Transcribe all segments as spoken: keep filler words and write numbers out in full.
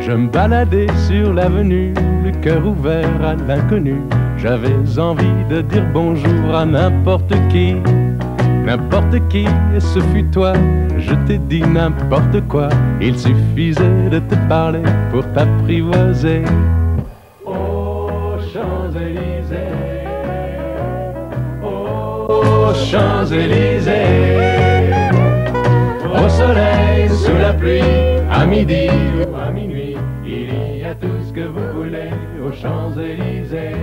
Je me baladais sur l'avenue, le cœur ouvert à l'inconnu. J'avais envie de dire bonjour à n'importe qui. N'importe qui, et ce fut toi, je t'ai dit n'importe quoi. Il suffisait de te parler pour t'apprivoiser. Aux Champs-Élysées, aux Champs-Élysées, au soleil, sous la pluie, à midi ou à minuit, il y a tout ce que vous voulez aux Champs-Élysées.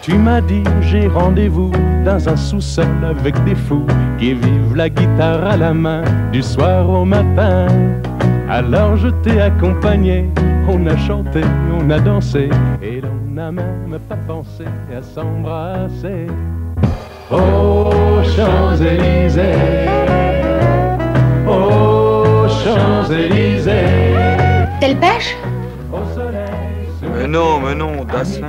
Tu m'as dit j'ai rendez-vous dans un sous-sol avec des fous qui vivent la guitare à la main du soir au matin. Alors je t'ai accompagné, on a chanté, on a dansé et l'on n'a même pas pensé à s'embrasser. Aux Champs-Élysées, aux Champs-Élysées. Telle pêche? Mais non, mais non, Dassin.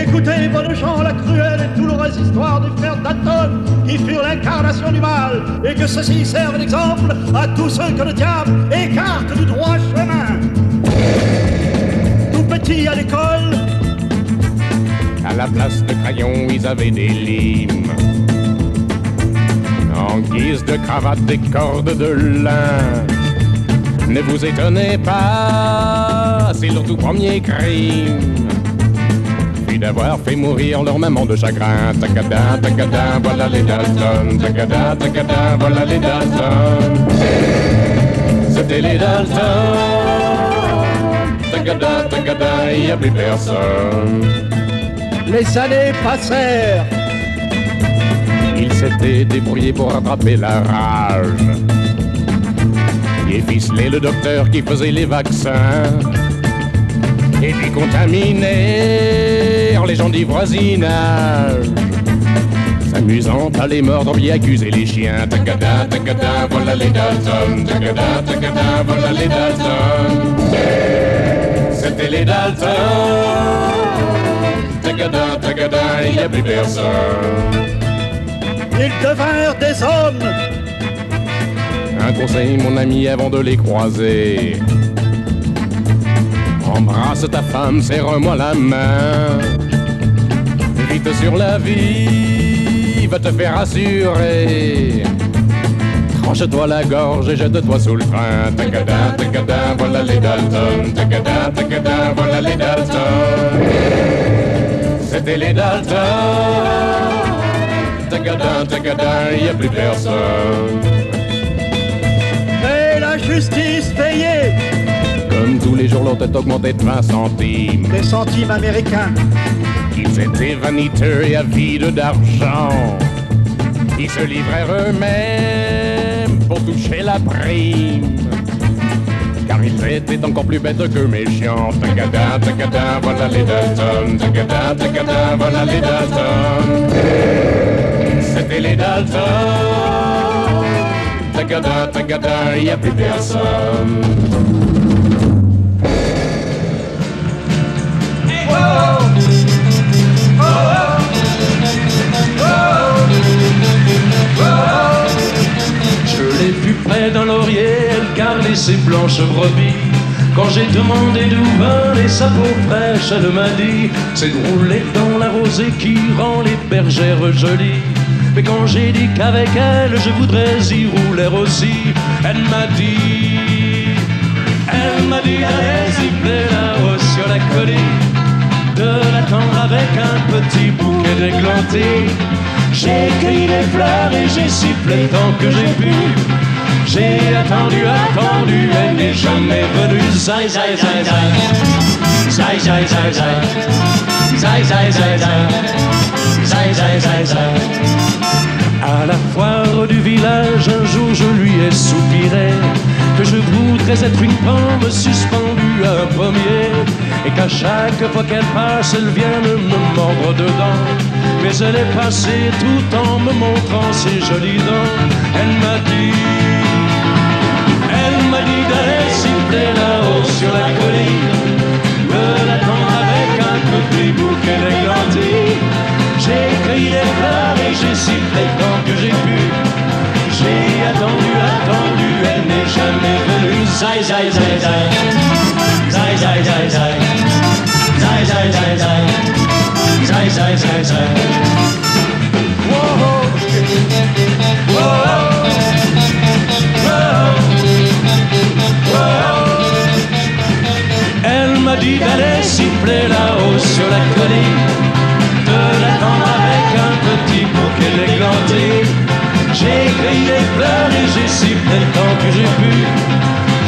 Écoutez, Bonnejean, la Cruelle et tout le reste histoire des frères Dalton qui furent l'incarnation du mal, et que ceci serve d'exemple à tous ceux que le diable écarte du droit chemin. Tout petit à l'école, à la place de crayons, ils avaient des limes. En guise de cravate, des cordes de lin. Ne vous étonnez pas, c'est leur tout premier crime. Puis d'avoir fait mourir leur maman de chagrin. Tacadin, tacadin, voilà les Dalton. Tacadin, tacadin, voilà les Dalton. C'était les Dalton. Tacadin, tacadin, il n'y a plus personne. Les années passèrent. Ils s'étaient débrouillés pour rattraper la rage. Ils ficelaient le docteur qui faisait les vaccins. Et puis contaminèrent les gens du voisinage. S'amusant à les mordre, puis accuser les chiens. Tacadin, tacadin, voilà les Dalton. Tacadin, tacadin, voilà les Dalton. C'était les Dalton. Tagada, tagada, il n'y a plus personne. Ils devinrent des hommes. Un conseil, mon ami, avant de les croiser. Embrasse ta femme, serre-moi la main. Vite sur la vie, va te faire assurer. Tranche-toi la gorge et jette-toi sous le train. Tagada, tagada, voilà les Dalton. Tagada, tagada, voilà les Dalton. C'était les Dalton. Tagadin, tagadin, il n'y a plus personne. Et la justice payée. Comme tous les jours, leur tête augmentait de vingt centimes. Des centimes américains. Ils étaient vaniteux et avides d'argent. Ils se livrèrent eux-mêmes pour toucher la prime. Car ils étaient encore plus bêtes que méchants. Tagada, tagada, voilà les Dalton. Tagada, tagada, voilà les Dalton. C'était les Dalton. Tagada, tagada, y a plus personne. Hey, oh, oh, oh, oh, oh. Je l'ai vue près d'un laurier, elle carlait ses blanches brebis. Quand j'ai demandé d'où venait sa peau fraîche, elle m'a dit: c'est de rouler dans la rosée qui rend les bergères jolies. Mais quand j'ai dit qu'avec elle je voudrais y rouler aussi, elle m'a dit, elle m'a dit: allez siffler la rose sur la colline, de l'attendre avec un petit bouquet d'églantines. J'ai cueilli les fleurs et j'ai sifflé tant que j'ai pu. J'ai attendu, attendu, elle n'est jamais venue. Zai, zai, zai, zai. Zai, zai, zai, zai. Zai, zai, zai, zai. Zai, zai, zai, zai. À la foire du village, un jour je lui ai soupiré que je voudrais être une pomme suspendue à un pommier, et qu'à chaque fois qu'elle passe, elle vient me mordre dedans. Mais elle est passée tout en me montrant ses jolies dents. Elle m'a dit, elle m'a dit d'aller siffler là-haut sur la colline, zai zai zai zai zai zai zai zai zai zai zai zai zai zai zai zai. Whoa, whoa, whoa, whoa. Elle m'a dit d'aller siffler là-haut sur la colline, de l'attendre avec un petit pour qu'elle églantine. J'ai crié, pleuré, j'ai sifflé tant que j'ai pu.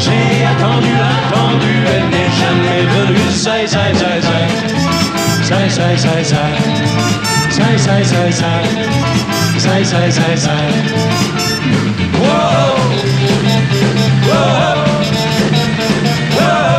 J'ai attendu, attendu, elle n'est jamais venue. Zai, zai, zai, zai. Zai, zai, zai, zai. Zai, zai, zai, zai. Zai, zai, zai, zai. Wow, wow, wow, wow.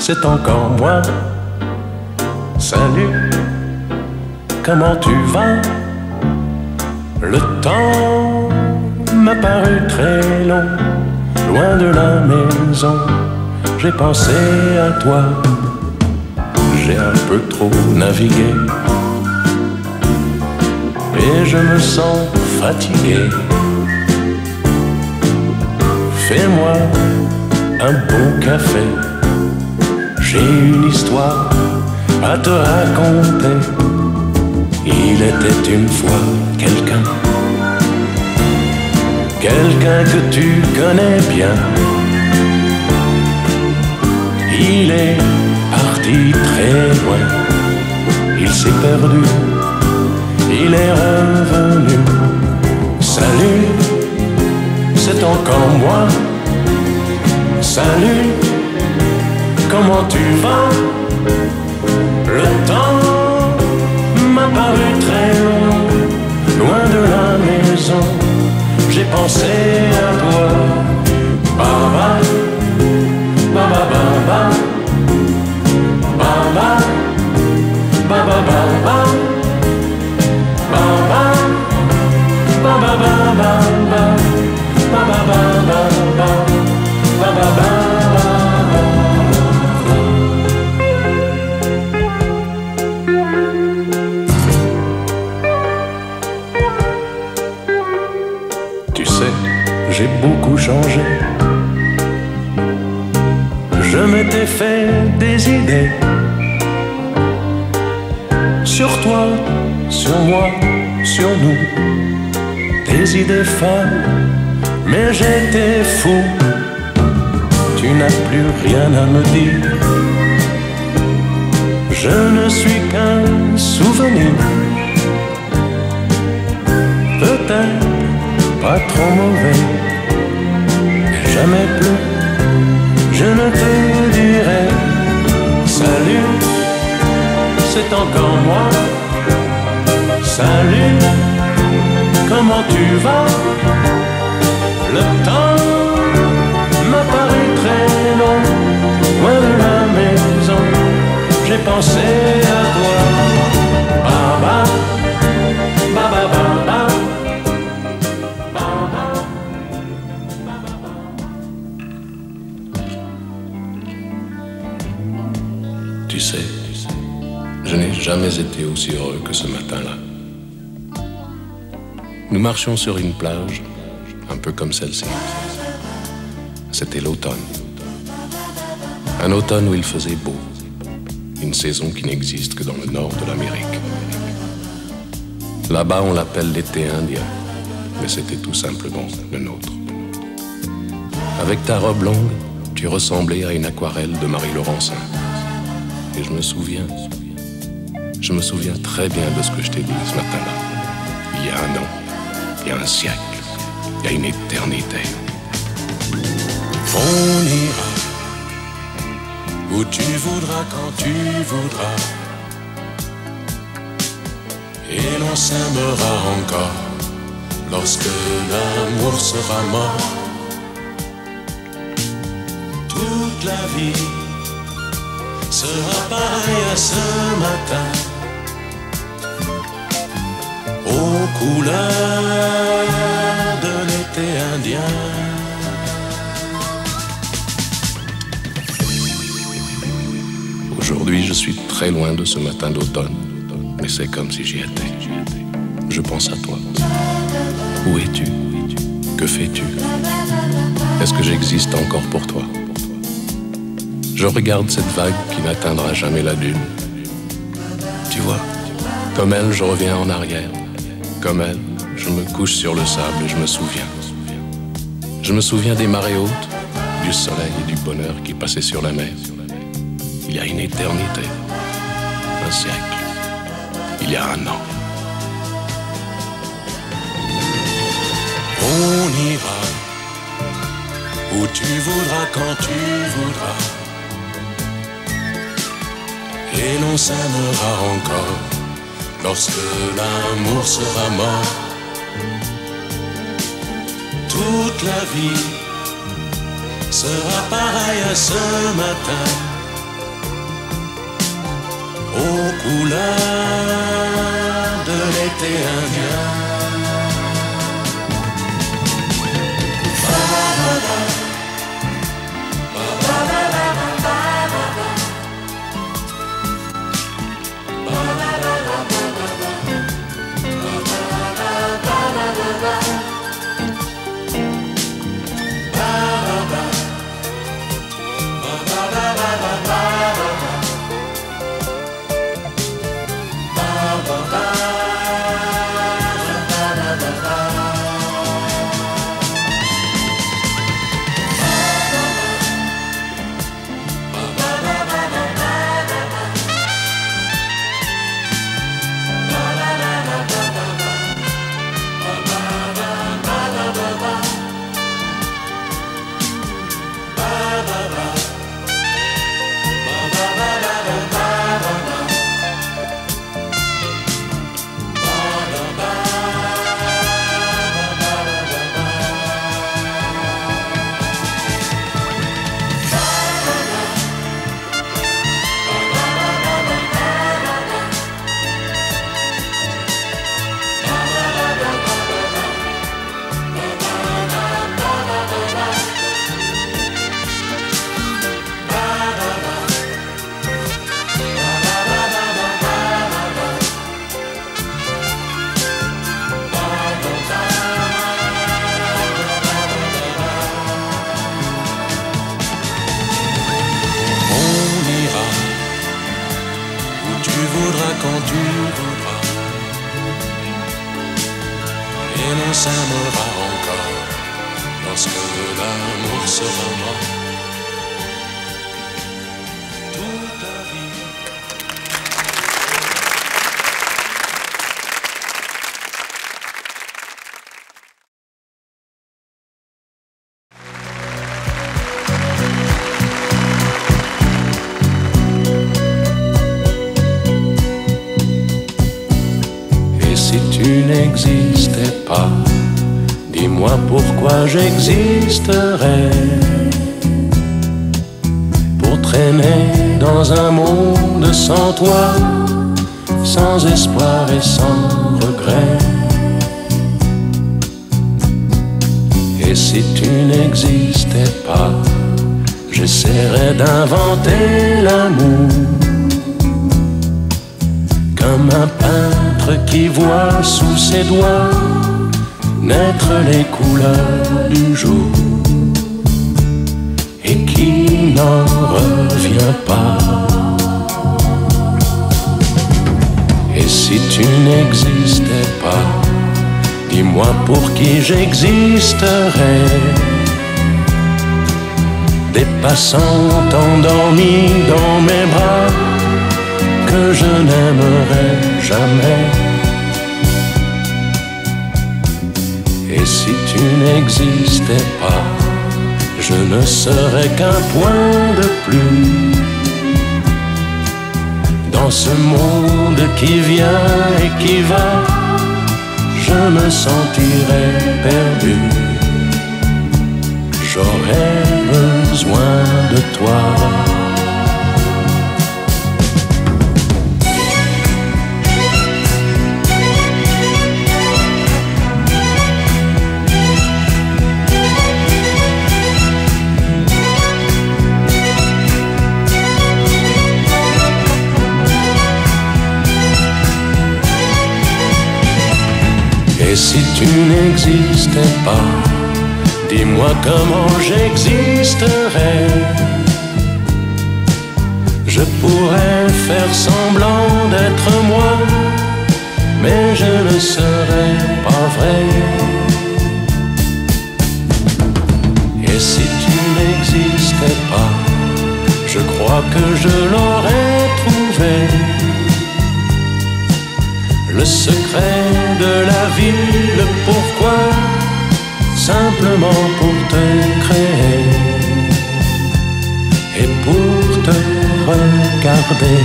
C'est encore moi. Salut, comment tu vas? Le temps m'a paru très long. Loin de la maison, j'ai pensé à toi. J'ai un peu trop navigué et je me sens fatigué. Fais-moi un bon café, j'ai une histoire à te raconter. Il était une fois quelqu'un, quelqu'un que tu connais bien. Il est parti très loin, il s'est perdu, il est revenu. Salut, c'est encore moi. Salut, comment tu vas? Le temps m'a paru très long. Loin de la maison, j'ai pensé à toi. Baba, baba, baba, baba, baba, baba, baba, baba, baba, baba, baba, baba, baba. J'ai beaucoup changé, je m'étais fait des idées sur toi, sur moi, sur nous, des idées folles, mais j'étais fou. Tu n'as plus rien à me dire, je ne suis qu'un souvenir, peut-être pas trop mauvais. Jamais plus, je ne te dirai. Salut, c'est encore moi. Salut, comment tu vas? Le temps m'a paru très long. Loin de la maison, j'ai pensé à toi. Baba, baba, baba. Tu sais, je n'ai jamais été aussi heureux que ce matin-là. Nous marchions sur une plage, un peu comme celle-ci. C'était l'automne. Un automne où il faisait beau. Une saison qui n'existe que dans le nord de l'Amérique. Là-bas, on l'appelle l'été indien, mais c'était tout simplement le nôtre. Avec ta robe longue, tu ressemblais à une aquarelle de Marie Laurencin. Et je me souviens, je me souviens très bien de ce que je t'ai dit ce matin-là. Il y a un an, il y a un siècle, il y a une éternité. On ira où tu voudras quand tu voudras, et l'on s'aimera encore lorsque l'amour sera mort. Toute la vie sera pareille à ce matin, aux couleurs de l'été indien. Aujourd'hui, je suis très loin de ce matin d'automne, mais c'est comme si j'y étais. Je pense à toi. Où es-tu? Que fais-tu? Est-ce que j'existe encore pour toi? Je regarde cette vague qui n'atteindra jamais la lune. Tu vois, comme elle, je reviens en arrière. Comme elle, je me couche sur le sable et je me souviens. Je me souviens des marées hautes, du soleil et du bonheur qui passaient sur la mer. Il y a une éternité, un siècle, il y a un an. On ira où tu voudras, quand tu voudras, et l'on s'aimera encore lorsque l'amour sera mort. Toute la vie sera pareille à ce matin, aux couleurs de l'été indien. J'existerais pour traîner dans un monde sans toi, sans espoir et sans regret. Et si tu n'existais pas, j'essaierais d'inventer l'amour comme un peintre qui voit sous ses doigts naître les couleurs du jour et qui n'en revient pas. Et si tu n'existais pas, dis-moi pour qui j'existerais. Des passants endormis dans mes bras que je n'aimerais jamais. Et si tu n'existais pas, je ne serais qu'un point de plus Dans ce monde qui vient et qui va, je me sentirai perdu. J'aurais besoin de toi. Et si tu n'existais pas, dis-moi comment j'existerais. Je pourrais faire semblant d'être moi, mais je ne serais pas vrai. Et si tu n'existais pas, je crois que je l'aurais trouvé. Le secret de la vie, le pourquoi, simplement pour te créer et pour te regarder.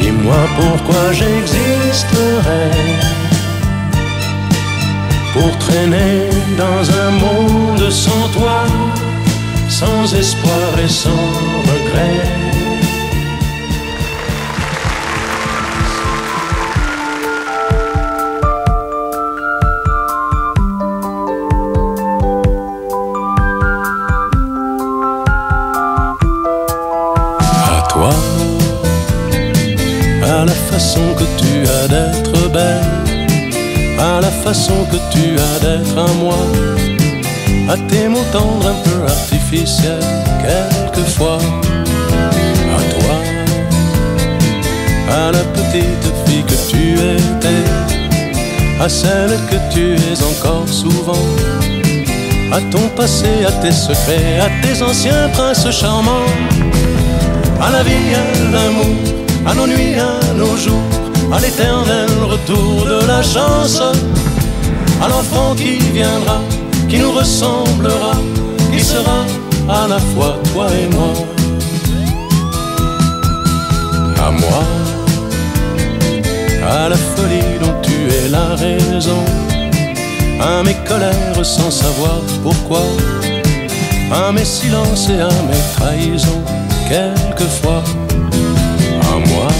Dis-moi pourquoi j'existerais, pour traîner dans un monde sans toi, sans espoir et sans regret. À toi, à la façon que tu as d'être belle, à la façon que tu as d'être à moi, à tes mots tendres un peu artificiels quelquefois. À toi, à la petite fille que tu étais, à celle que tu es encore souvent, à ton passé, à tes secrets, à tes anciens princes charmants, à la vie, à l'amour, à nos nuits, à nos jours, à l'éternel retour de la chance, à l'enfant qui viendra, qui nous ressemblera, qui sera à la fois toi et moi. À moi, à la folie dont tu es la raison, à mes colères sans savoir pourquoi, à mes silences et à mes trahisons quelquefois. Moi,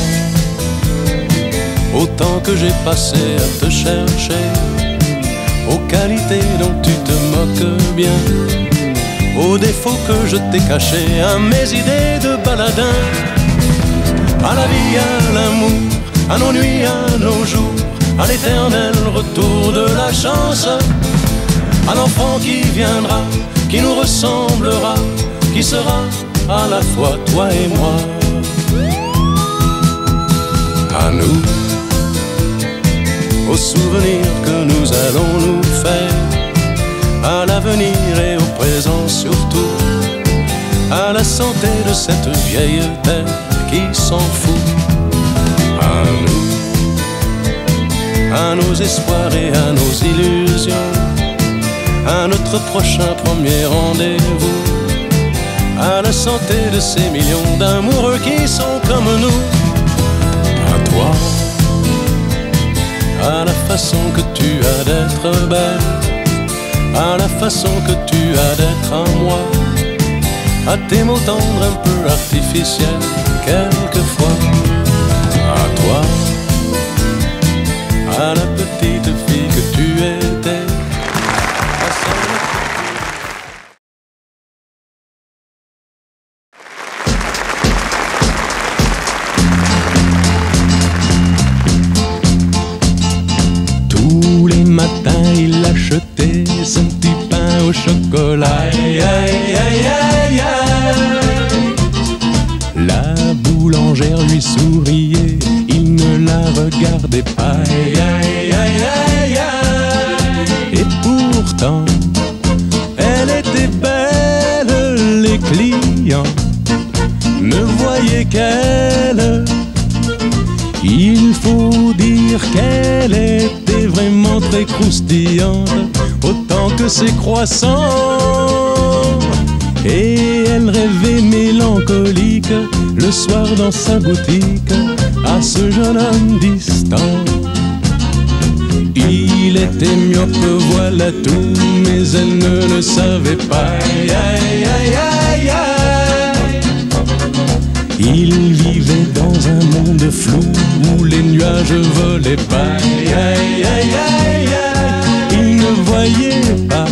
autant que j'ai passé à te chercher, aux qualités dont tu te moques bien, aux défauts que je t'ai cachés, à mes idées de baladin, à la vie, à l'amour, à nos nuits, à nos jours, à l'éternel retour de la chance, à l'enfant qui viendra, qui nous ressemblera, qui sera à la fois toi et moi. À nous, aux souvenirs que nous allons nous faire, à l'avenir et au présent surtout, à la santé de cette vieille terre qui s'en fout. À nous, à nos espoirs et à nos illusions, à notre prochain premier rendez-vous, à la santé de ces millions d'amoureux qui sont comme nous. À la façon que tu as d'être belle, à la façon que tu as d'être à moi, à tes mots tendres un peu artificiels quelquefois. À toi, à la petite fille que tu étais. Un petit pain au chocolat, aïe, aïe, aïe, aïe, aïe. La boulangère lui souriait, il ne la regardait pas, aïe, aïe, aïe, aïe, aïe. Et pourtant, elle était belle, les clients ne voyaient qu'elle. Il faut dire qu'elle était vraiment très croustillante, autant que ses croissants. Et elle rêvait mélancolique le soir dans sa boutique à ce jeune homme distant. Il était myope, voilà tout, mais elle ne le savait pas. Aïe, aïe, aïe, aïe, aïe. Il vivait dans un monde flou où les nuages volaient pas. Aïe, aïe, aïe, aïe, aïe. Il ne voyait pas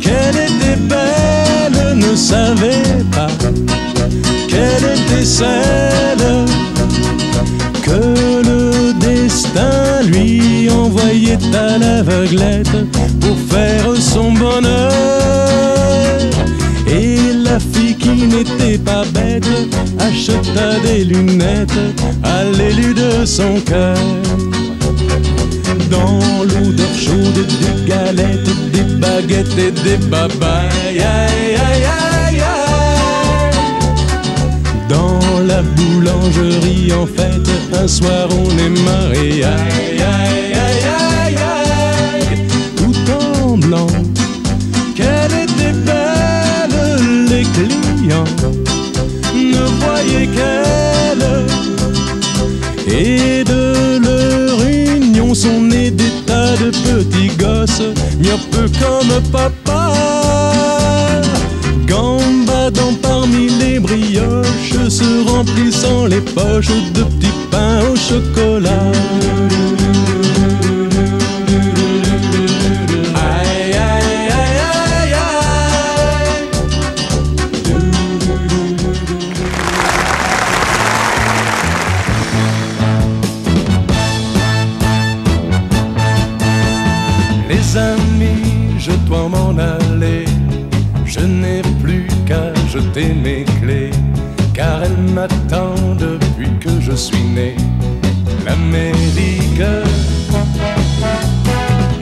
qu'elle était belle, ne savait pas qu'elle était celle que le destin lui envoyait à l'aveuglette pour faire son bonheur. Et la fille qui n'était pas bête acheta des lunettes à l'élu de son cœur. Dans l'odeur chaude des galettes, des baguettes et des babayes, aïe, aïe, aïe, aïe. Dans la boulangerie en fête, un soir on est marié, aïe, aïe, aïe, aïe, aïe. Tout en blanc, qu'elle était belle, les clients ne voyaient qu'elle. Et de leur union sont nés des tas de petits gosses, myopes comme papa, gambadant parmi les brioches, se remplissant les poches de petits pains au chocolat. Jeter mes clés, car elle m'attend depuis que je suis né. L'Amérique,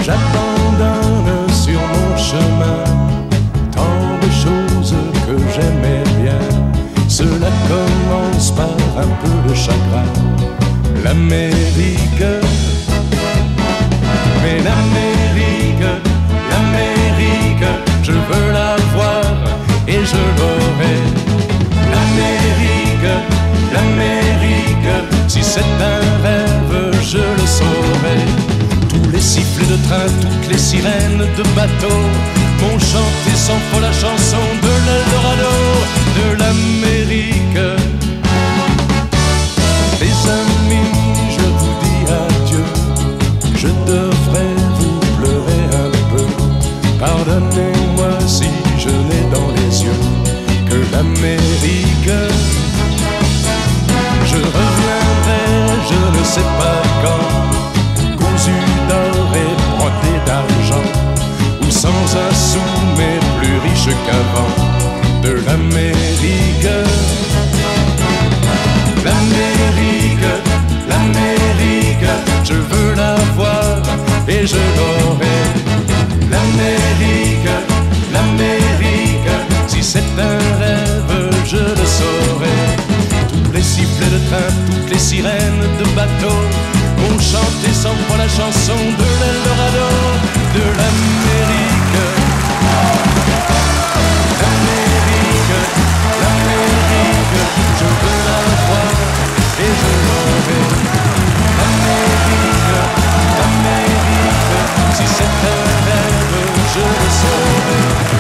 j'abandonne sur mon chemin tant de choses que j'aimais bien. Cela commence par un peu de chagrin. L'Amérique, mais l'Amérique, l'Amérique, je veux la voir et je l'aurai. L'Amérique, l'Amérique, si c'est un rêve, je le saurai. Tous les sifflets de train, toutes les sirènes de bateau m'ont chanté sans faux la chanson de l'Eldorado, de l'Amérique. Les amis, je vous dis adieu, je devrais vous pleurer un peu. Pardonnez-moi si je n'ai dans les yeux que l'Amérique. Je reviendrai, je ne sais pas quand, cousu d'or et brodé d'argent, ou sans un sou mais plus riche qu'avant, de l'Amérique. L'Amérique, l'Amérique, je veux la voir et je l'aurai. L'Amérique, l'Amérique, c'est un rêve, je le saurai. Tous les sifflets de train, toutes les sirènes de bateau m'ont chanté sans froid la chanson de l'Eldorado, de l'Amérique. L'Amérique, l'Amérique, je veux la voir et je l'aurai. L'Amérique, l'Amérique, si c'est un rêve, je le saurai.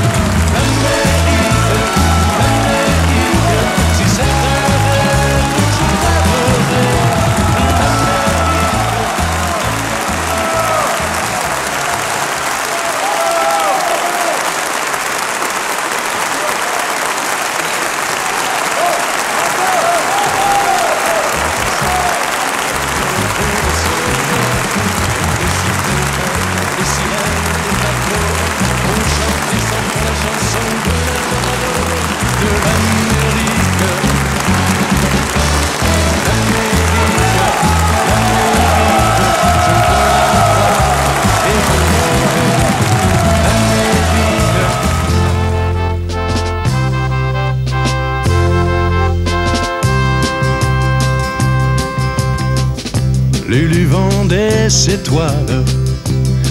Lulu vendait ses toiles,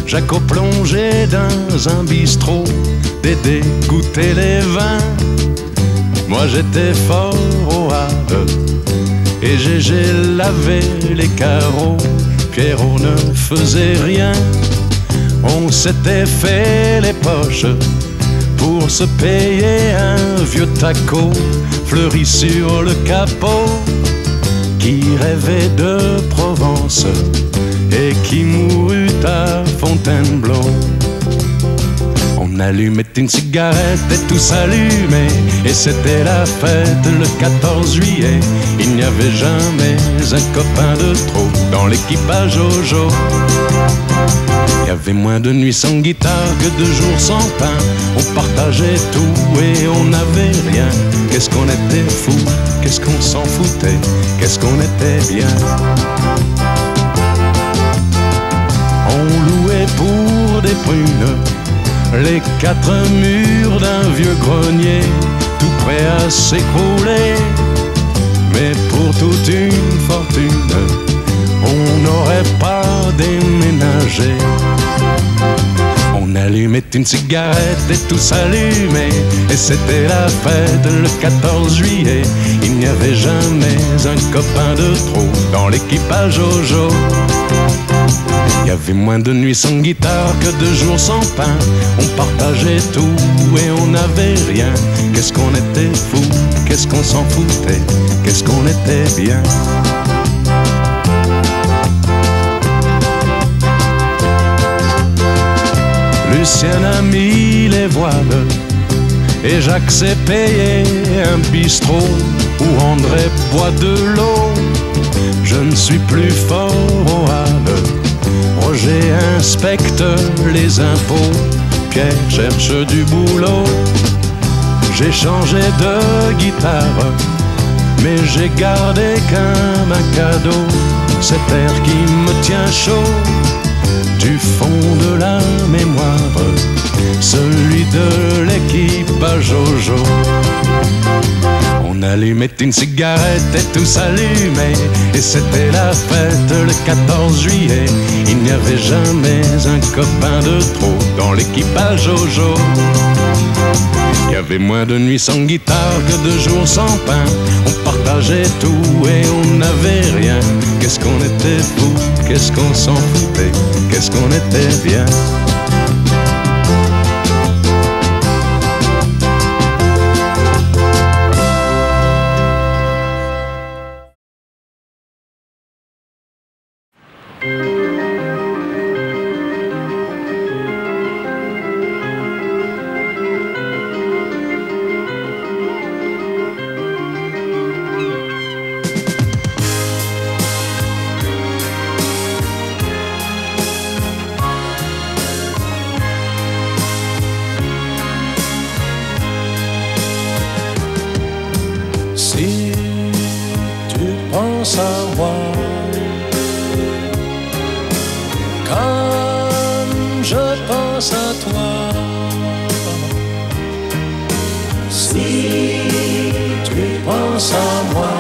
Jaco plongeait dans un bistrot, Dédé goûtait les vins. Moi j'étais fort au Havre et Gégé lavait les carreaux, Pierrot ne faisait rien. On s'était fait les poches pour se payer un vieux taco fleuri sur le capot, qui rêvait de Provence et qui mourut à Fontainebleau. On allumait une cigarette et tout s'allumait, et c'était la fête le quatorze juillet. Il n'y avait jamais un copain de trop dans l'équipe à Jojo. Il y avait moins de nuits sans guitare que de jours sans pain. On partageait tout et on n'avait rien. Qu'est-ce qu'on était fou, qu'est-ce qu'on s'en foutait, qu'est-ce qu'on était bien. On louait pour des prunes les quatre murs d'un vieux grenier, tout prêt à s'écrouler. Mais pour toute une fortune, on n'aurait pas déménagé. On allumait une cigarette et tout s'allumait, et c'était la fête le quatorze juillet. Il n'y avait jamais un copain de trop dans l'équipe à Jojo. Il y avait moins de nuits sans guitare que de jours sans pain. On partageait tout et on n'avait rien. Qu'est-ce qu'on était fou, qu'est-ce qu'on s'en foutait, qu'est-ce qu'on était bien. Lucien a mis les voiles et Jacques s'est payé un bistrot où André boit de l'eau. Je ne suis plus fort au Havre, Roger inspecte les impôts, Pierre cherche du boulot. J'ai changé de guitare, mais j'ai gardé comme un cadeau cet air qui me tient chaud du fond de la mémoire, celui de l'équipe à Jojo. On allumait une cigarette et tout s'allumait, et c'était la fête le quatorze juillet. Il n'y avait jamais un copain de trop dans l'équipe à Jojo. Il y avait moins de nuits sans guitare que de jours sans pain. On partageait tout et on n'avait rien. Qu'est-ce qu'on était fou, qu'est-ce qu'on s'en foutait, qu'est-ce qu'on était bien. Si tu penses à moi,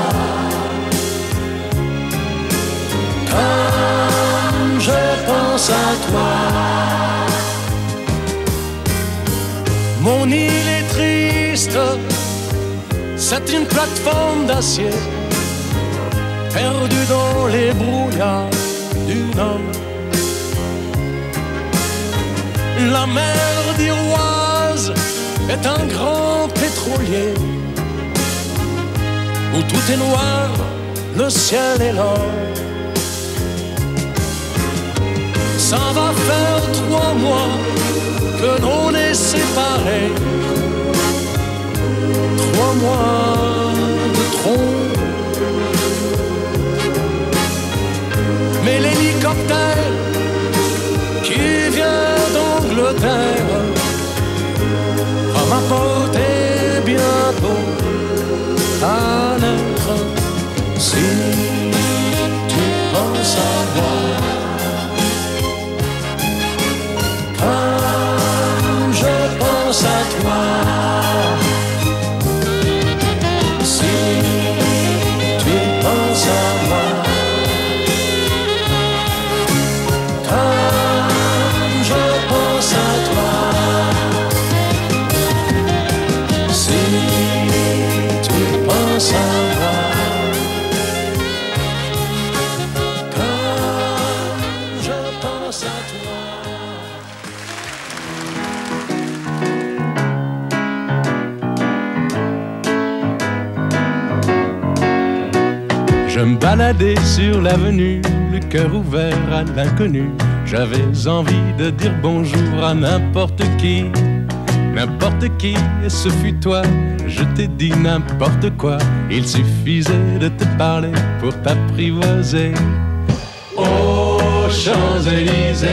me balader sur l'avenue, le cœur ouvert à l'inconnu. J'avais envie de dire bonjour à n'importe qui, n'importe qui, et ce fut toi. Je t'ai dit n'importe quoi, il suffisait de te parler pour t'apprivoiser. Aux Champs-Élysées,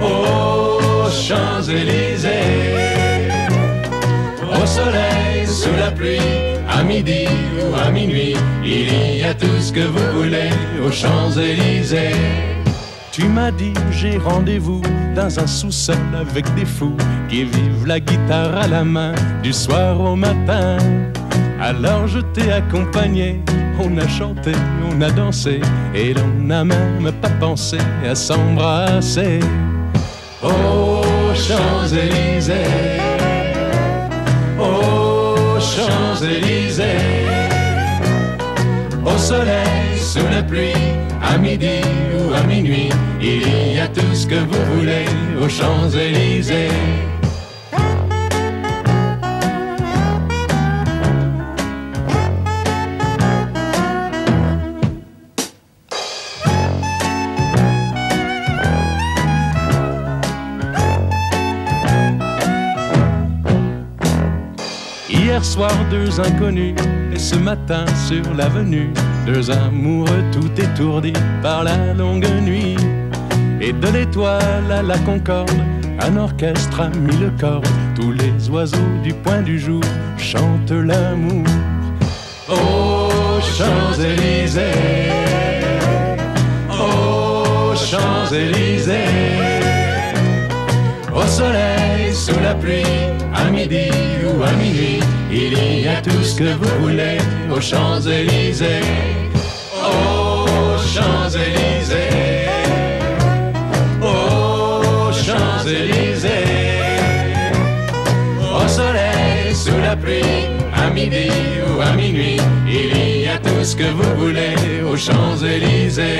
aux Champs-Élysées, au soleil, sous la pluie, à midi ou à minuit, il y a tout ce que vous voulez aux Champs-Élysées. Tu m'as dit j'ai rendez-vous dans un sous-sol avec des fous qui vivent la guitare à la main du soir au matin. Alors je t'ai accompagné, on a chanté, on a dansé, et l'on n'a même pas pensé à s'embrasser. Aux Champs-Élysées, aux Champs-Élysées, au soleil, sous la pluie, à midi ou à minuit, il y a tout ce que vous voulez aux Champs-Élysées. Hier soir, deux inconnus, et ce matin sur l'avenue, deux amoureux tout étourdis par la longue nuit. Et de l'étoile à la Concorde, un orchestre a mis le corps, tous les oiseaux du point du jour chantent l'amour. Aux Champs-Élysées, aux Champs-Élysées, au soleil, sous la pluie, à midi ou à minuit, il y a tout ce que vous voulez aux Champs-Élysées. Aux Champs-Élysées, aux Champs-Élysées, au soleil, sous la pluie, à midi ou à minuit, il y a tout ce que vous voulez aux Champs-Élysées.